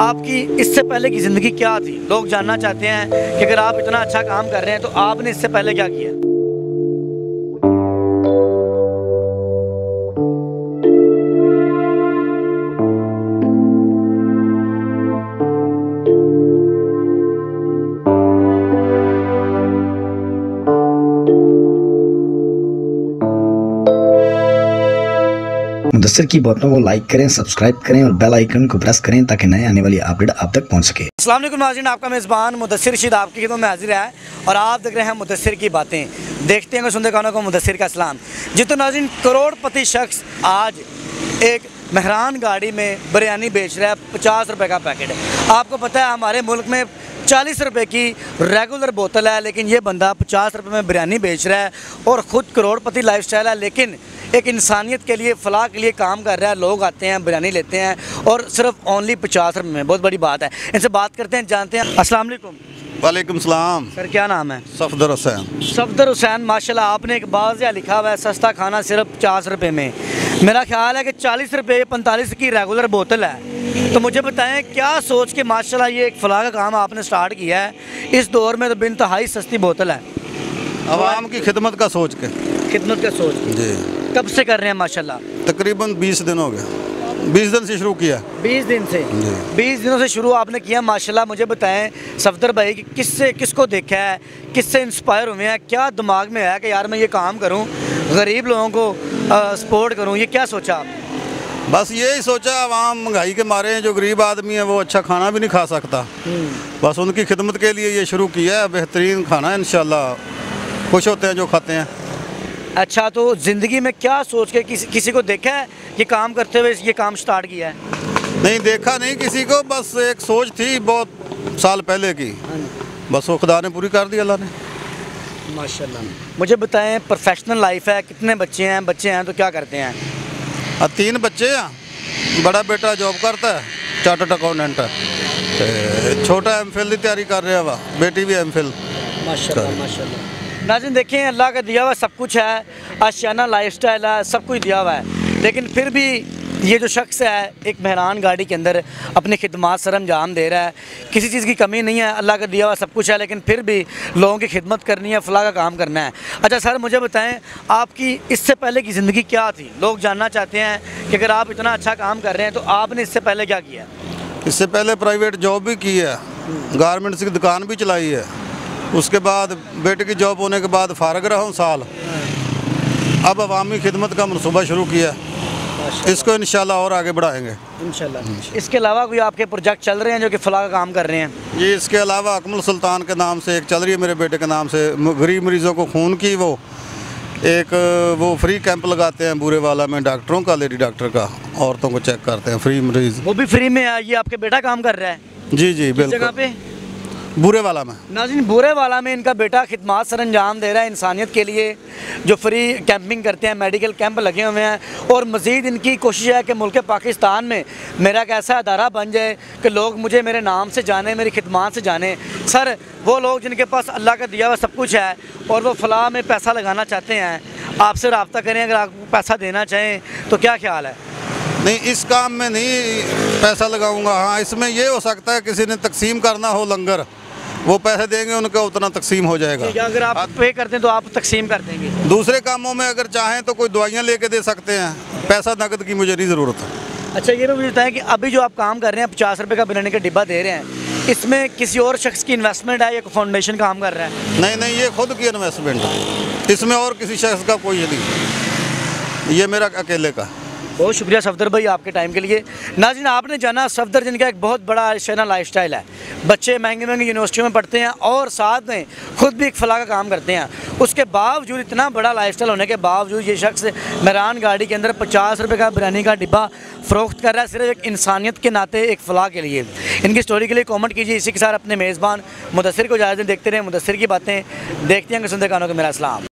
आपकी इससे पहले की ज़िंदगी क्या थी? लोग जानना चाहते हैं कि अगर आप इतना अच्छा काम कर रहे हैं तो आपने इससे पहले क्या किया? मुदस्सिर की बातों को लाइक करें, सब्सक्राइब करें और बेल आइकन को प्रेस करें ताकि नए आने वाली अपडेट आप तक पहुंच सके। अस्सलाम वालेकुम नाज़रीन, आपका मेज़बान मुदस्सिर रशीद आपकी खिदमत में हाजिर है और आप देख रहे हैं मुदस्सिर की बातें। देखते हैं सुनते कानों को मुदस्सिर का सलाम। जी तो नाज़रीन, करोड़पति शख्स आज एक मेहरान गाड़ी में बिरयानी बेच रहा है, 50 रुपये का पैकेट। आपको पता है हमारे मुल्क में 40 रुपये की रेगुलर बोतल है, लेकिन ये बंदा 50 रुपये में बिरयानी बेच रहा है और ख़ुद करोड़पति लाइफस्टाइल है, लेकिन एक इंसानियत के लिए, फलाह के लिए काम कर रहा है। लोग आते हैं, बिरयानी लेते हैं और सिर्फ ओनली 50 रुपये में। बहुत बड़ी बात है। इनसे बात करते हैं, जानते हैं। अस्सलाम वालेकुम। वालेकुम सलाम। सर क्या नाम है? सफदर हुसैन। सफदर हुसैन, माशाल्लाह आपने एक वाज़ा लिखा हुआ है, सस्ता खाना सिर्फ 50 रुपये में। मेरा ख्याल है कि 40 रुपये 45 की रेगुलर बोतल है। तो मुझे बताएं क्या सोच के माशाल्लाह ये एक फलाह का काम आपने स्टार्ट किया है इस दौर में तो बिनतहाई सस्ती बोतल है? आवाम की खिदमत का सोच के। खिदमत का सोच जी। कब से कर रहे हैं? माशाल्लाह तकरीबन 20 दिन हो गए। 20 दिन से शुरू किया। 20 दिन से? 20 दिनों से शुरू आपने किया। माशाल्लाह मुझे बताएं सफदर भाई कि किससे, किसको देखा है, किससे इंस्पायर हुए हैं, क्या दिमाग में आया कि यार मैं ये काम करूं, गरीब लोगों को सपोर्ट करूं? ये क्या सोचा आपने? बस यही सोचा, आवाम महंगाई के मारे हैं, जो गरीब आदमी है वो अच्छा खाना भी नहीं खा सकता, बस उनकी खिदमत के लिए ये शुरू किया है। बेहतरीन खाना है, इंशाल्लाह खुश होते हैं जो खाते हैं। अच्छा, तो ज़िंदगी में क्या सोच के किसी को देखा है ये काम करते हुए, ये काम स्टार्ट किया है? नहीं, देखा नहीं किसी को, बस एक सोच थी बहुत साल पहले की, बस वो खुदा ने पूरी कर दी, अल्लाह ने। माशाल्लाह। मुझे बताएं प्रोफेशनल लाइफ है, कितने बच्चे हैं? बच्चे हैं तो क्या करते हैं? 3 बच्चे हैं। बड़ा बेटा जॉब करता है, चार्टर्ड अकाउंटेंट है। छोटा एम.फिल की तैयारी कर रहा है, वाह। बेटी भी एम.फिल। माशाल्लाह माशाल्लाह। नाज़रीन देखें, अल्लाह का दिया हुआ सब कुछ है, आशियाना लाइफस्टाइल है, सब कुछ दिया हुआ है, लेकिन फिर भी ये जो शख्स है एक मेहरान गाड़ी के अंदर अपनी खिदमत सर अंजाम दे रहा है। किसी चीज़ की कमी नहीं है, अल्लाह का दिया हुआ सब कुछ है, लेकिन फिर भी लोगों की खिदमत करनी है, फलाह का काम करना है। अच्छा सर मुझे बताएं आपकी इससे पहले की ज़िंदगी क्या थी? लोग जानना चाहते हैं कि अगर आप इतना अच्छा काम कर रहे हैं तो आपने इससे पहले क्या किया? इससे पहले प्राइवेट जॉब भी की है, गारमेंट्स की दुकान भी चलाई है। उसके बाद बेटे की जॉब होने के बाद फारग रहा हूँ साल। अब अवामी खिदमत का मनसूबा शुरू किया, इसको इंशाल्लाह और आगे बढ़ाएंगे इंशाल्लाह। इसके अलावा कोई आपके प्रोजेक्ट चल रहे हैं जो कि फलाह का काम कर रहे हैं? जी, इसके अलावा अकमल सुल्तान के नाम से एक चल रही है मेरे बेटे के नाम से, गरीब मरीज़ों को खून की वो एक वो फ्री कैंप लगाते हैं बुरेवाला में, डॉक्टरों का, लेडी डॉक्टर का, औरतों को चेक करते हैं फ्री मरीज़। वो भी फ्री में है? ये आपके बेटा काम कर रहा है? जी जी बिल्कुल, बुरेवाला में। नाज़रीन बुरेवाला में इनका बेटा खिदमत सर अंजाम दे रहा है, इंसानियत के लिए जो फ्री कैंपिंग करते हैं, मेडिकल कैंप लगे हुए हैं। और मज़ीद इनकी कोशिश है कि मुल्क पाकिस्तान में मेरा एक ऐसा अदारा बन जाए कि लोग मुझे मेरे नाम से जाने, मेरी खिदमत से जाने। सर वो लोग जिनके पास अल्लाह का दिया हुआ सब कुछ है और वो फलाह में पैसा लगाना चाहते हैं, आपसे रब्ता करें, अगर आप पैसा देना चाहें तो क्या ख्याल है? नहीं, इस काम में नहीं पैसा लगाऊंगा। हाँ, इसमें ये हो सकता है किसी ने तकसीम करना हो लंगर, वो पैसे देंगे, उनका उतना तकसीम हो जाएगा। अगर आप पे करते हैं तो आप तकसीम कर देंगे। दूसरे कामों में अगर चाहें तो कोई दवाइयाँ लेके दे सकते हैं, पैसा नकद की मुझे नहीं ज़रूरत है। अच्छा ये भी मुझे बताएं कि अभी जो आप काम कर रहे हैं, 50 रुपये का बिरयानी का डिब्बा दे रहे हैं, इसमें किसी और शख्स की इन्वेस्टमेंट है या फाउंडेशन काम कर रहा है? नहीं नहीं, ये खुद की इन्वेस्टमेंट है, इसमें और किसी शख्स का कोई नहीं, ये मेरा अकेले का। बहुत शुक्रिया सफदर भाई आपके टाइम के लिए। नाज़रीन आपने जाना सफदर जिनका एक बहुत बड़ा आशियाना लाइफस्टाइल है, बच्चे महंगे महंगे यूनिवर्सिटियों में पढ़ते हैं और साथ में ख़ुद भी एक फलाह का काम करते हैं। उसके बावजूद, इतना बड़ा लाइफस्टाइल होने के बावजूद, ये शख्स मेहरान गाड़ी के अंदर 50 रुपये का बिरयानी का डिब्बा फ़रोख्त कर रहा है, सिर्फ एक इंसानियत के नाते, एक फलाह के लिए। इनकी स्टोरी के लिए कॉमेंट कीजिए। इसी के साथ अपने मेज़बान मुदस्सिर को इजाज़त, देखते रहें मुदस्सिर की बातें। देखते हैं कि सुनते कानों को मेरा सलाम।